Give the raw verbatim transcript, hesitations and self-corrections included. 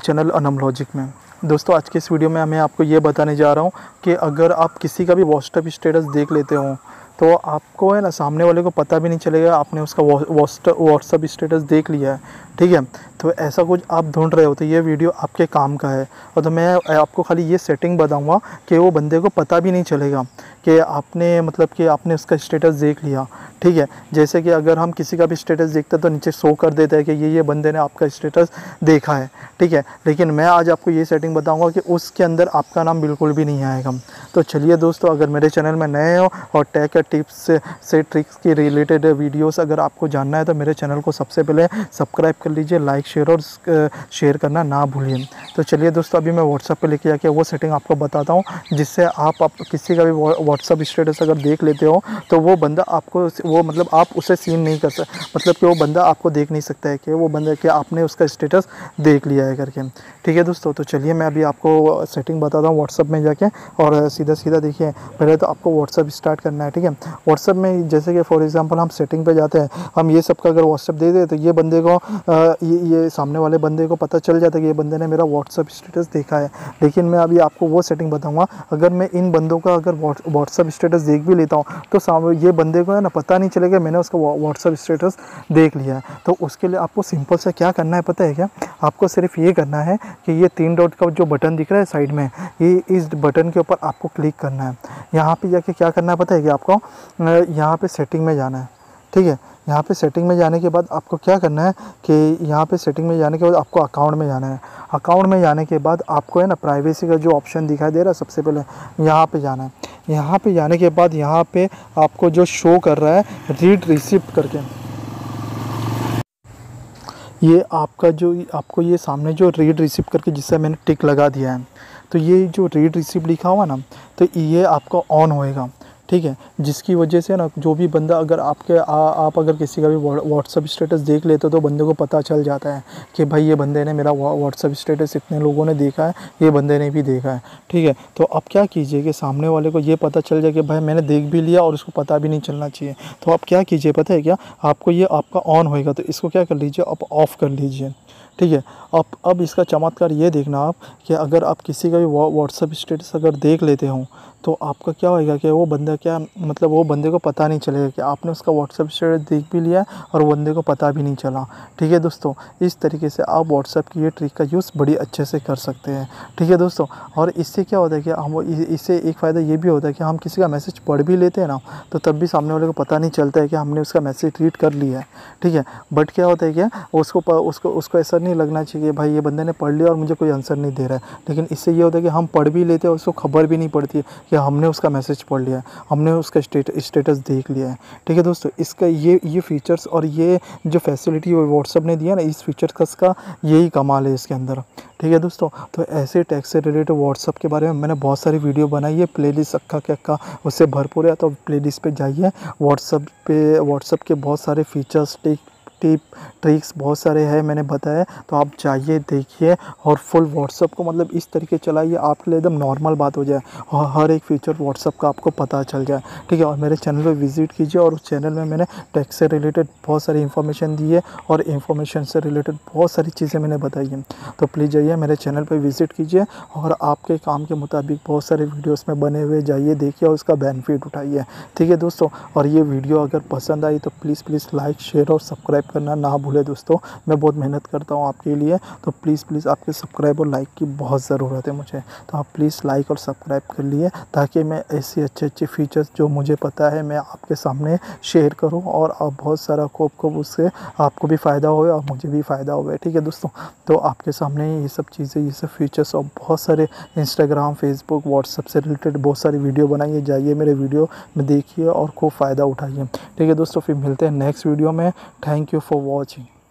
Channel Anam logic में दोस्तों, आज के इस वीडियो में मैं आपको ये बताने जा रहा हूँ कि अगर आप किसी का भी व्हाट्सएप स्टेटस देख लेते हो तो आपको है ना सामने वाले को पता भी नहीं चलेगा आपने उसका व्हाट्सएप स्टेटस देख लिया है। ठीक है, तो ऐसा कुछ आप ढूंढ रहे हो तो ये वीडियो आपके काम का है। और तो मैं आपको खाली ये सेटिंग बताऊँगा कि वो बंदे को पता भी नहीं चलेगा कि आपने मतलब कि आपने उसका स्टेटस देख लिया। ठीक है, जैसे कि अगर हम किसी का भी स्टेटस देखते हैं तो नीचे शो कर देता है कि ये ये बंदे ने आपका स्टेटस देखा है। ठीक है, लेकिन मैं आज आपको ये सेटिंग बताऊँगा कि उसके अंदर आपका नाम बिल्कुल भी नहीं आएगा। तो चलिए दोस्तों, अगर मेरे चैनल में नए हो और टेक टिप्स से, से ट्रिक्स की रिलेटेड वीडियोस अगर आपको जानना है तो मेरे चैनल को सबसे पहले सब्सक्राइब कर लीजिए, लाइक शेयर और शेयर करना ना भूलिए। तो चलिए दोस्तों, अभी मैं व्हाट्सएप पे लेके आके वो सेटिंग आपको बताता हूँ जिससे आप, आप किसी का भी व्हाट्सएप स्टेटस अगर देख लेते हो तो वो बंदा आपको वो मतलब आप उसे सीन नहीं कर सकते, मतलब कि वो बंदा आपको देख नहीं सकता है कि वो बंदा कि आपने उसका स्टेटस देख लिया है करके। ठीक है दोस्तों, तो चलिए मैं अभी आपको सेटिंग बताता हूँ व्हाट्सएप में जाके। और सीधा सीधा देखिए, पहले तो आपको व्हाट्सएप स्टार्ट करना है। ठीक है, व्हाट्सएप में जैसे कि फॉर एग्जांपल हम सेटिंग पे जाते हैं, हम ये सबका अगर व्हाट्सएप दे दे तो ये बंदे को आ, ये ये सामने वाले बंदे को पता चल जाता है कि ये बंदे ने मेरा व्हाट्सएप स्टेटस देखा है। लेकिन मैं अभी आपको वो सेटिंग बताऊंगा, अगर मैं इन बंदों का अगर व्हाट्सएप स्टेटस देख भी लेता हूँ तो ये बंदे को है ना पता नहीं चलेगा मैंने उसका व्हाट्सएप स्टेटस देख लिया है। तो उसके लिए आपको सिंपल से क्या करना है पता है क्या, आपको सिर्फ ये करना है कि ये तीन डॉट का जो बटन दिख रहा है साइड में, ये इस बटन के ऊपर आपको क्लिक करना है। यहाँ पर जाके क्या करना है पता है कि आपको यहाँ पे सेटिंग में जाना है। ठीक है, यहाँ पे सेटिंग में जाने के बाद आपको क्या करना है कि यहाँ पे सेटिंग में जाने के बाद आपको अकाउंट में जाना है। अकाउंट में जाने के बाद आपको है ना प्राइवेसी का जो ऑप्शन दिखाई दे रहा है सबसे पहले यहाँ पे जाना है। यहाँ पे जाने के बाद यहाँ पे आपको जो शो कर रहा है रीड रिसिप्ट करके, ये आपका जो आपको ये सामने जो रीड रिसिप्ट करके जिससे मैंने टिक लगा दिया है, तो ये जो रीड रिसिप्ट लिखा हुआ ना तो ये आपका ऑन होएगा। ठीक है, जिसकी वजह से ना जो भी बंदा अगर आपके आ, आप अगर किसी का भी व्हाट्सएप स्टेटस देख लेते हो तो बंदे को पता चल जाता है कि भाई ये बंदे ने मेरा व्हाट्सएप स्टेटस इतने लोगों ने देखा है, ये बंदे ने भी देखा है। ठीक है, तो अब क्या कीजिए कि सामने वाले को ये पता चल जाए कि भाई मैंने देख भी लिया और उसको पता भी नहीं चलना चाहिए। तो आप क्या कीजिए पता है क्या, आपको ये आपका ऑन होएगा तो इसको क्या कर लीजिए आप ऑफ़ कर लीजिए। ठीक है, अब अब इसका चमत्कार ये देखना आप कि अगर आप किसी का भी व्हाट्सएप स्टेटस अगर देख लेते हो तो आपका क्या होएगा कि वो बंदा क्या मतलब वो बंदे को पता नहीं चलेगा कि आपने उसका व्हाट्सएप स्टेटस देख भी लिया और बंदे को पता भी नहीं चला। ठीक है दोस्तों, इस तरीके से आप व्हाट्सएप की ये ट्रिक का यूज़ बड़ी अच्छे से कर सकते हैं। ठीक है दोस्तों, और इससे क्या होता है कि हम इससे एक फ़ायदा ये भी होता है कि हम किसी का मैसेज पढ़ भी लेते हैं ना तो तब भी सामने वाले को पता नहीं चलता है कि हमने उसका मैसेज रीड कर लिया है। ठीक है, बट क्या होता है कि उसको उसको उसको ऐसा नहीं लगना चाहिए कि भाई ये बंदे ने पढ़ लिया और मुझे कोई आंसर नहीं दे रहा है। लेकिन इससे ये होता है कि हम पढ़ भी लेते हैं और उसको खबर भी नहीं पड़ती है कि हमने उसका मैसेज पढ़ लिया है, हमने उसका स्टेटस देख लिया है। ठीक है दोस्तों, इसका ये ये फीचर्स और ये जो फैसिलिटी व्हाट्सएप ने दिया ना, इस फीचर्स का इसका यही कमाल है इसके अंदर। ठीक है दोस्तों, तो ऐसे टेक से रिलेटेड व्हाट्सअप के बारे में मैंने बहुत सारी वीडियो बनाई है, प्लेलिस्ट अक्का के अक्का उससे भरपूर है। तो प्लेलिस्ट पे जाइए, व्हाट्सअप पे व्हाट्सअप के बहुत सारे फीचर्स टेक टिप ट्रिक्स बहुत सारे हैं मैंने बताया, तो आप जाइए देखिए और फुल व्हाट्सअप को मतलब इस तरीके चलाइए आपके लिए एकदम नॉर्मल बात हो जाए और हर एक फीचर व्हाट्सअप का आपको पता चल जाए। ठीक है, और मेरे चैनल पे विजिट कीजिए और उस चैनल में मैंने टेक से रिलेटेड बहुत सारी इन्फॉर्मेशन दी है और इन्फॉर्मेशन से रिलेटेड बहुत सारी चीज़ें मैंने बताई हैं। तो प्लीज़ जाइए मेरे चैनल पर विजिट कीजिए और आपके काम के मुताबिक बहुत सारे वीडियोज़ में बने हुए जाइए देखिए और उसका बेनिफिट उठाइए। ठीक है दोस्तों, और ये वीडियो अगर पसंद आई तो प्लीज़ प्लीज़ लाइक शेयर और सब्सक्राइब करना ना भूले दोस्तों। मैं बहुत मेहनत करता हूँ आपके लिए, तो प्लीज़ प्लीज़ आपके सब्सक्राइब और लाइक की बहुत ज़रूरत है मुझे, तो आप प्लीज़ लाइक और सब्सक्राइब कर लिए ताकि मैं ऐसे अच्छे अच्छे फीचर्स जो मुझे पता है मैं आपके सामने शेयर करूँ और आप बहुत सारा कोप कोप उससे आपको भी फ़ायदा हो और मुझे भी फ़ायदा हो। ठीक है दोस्तों, तो आपके सामने ये सब चीज़ें ये सब फीचर्स और बहुत सारे इंस्टाग्राम फेसबुक व्हाट्सअप से रिलेटेड बहुत सारी वीडियो बनाइए, जाइए मेरे वीडियो में देखिए और खूब फ़ायदा उठाइए। ठीक है दोस्तों, फिर मिलते हैं नेक्स्ट वीडियो में। Thank you for watching।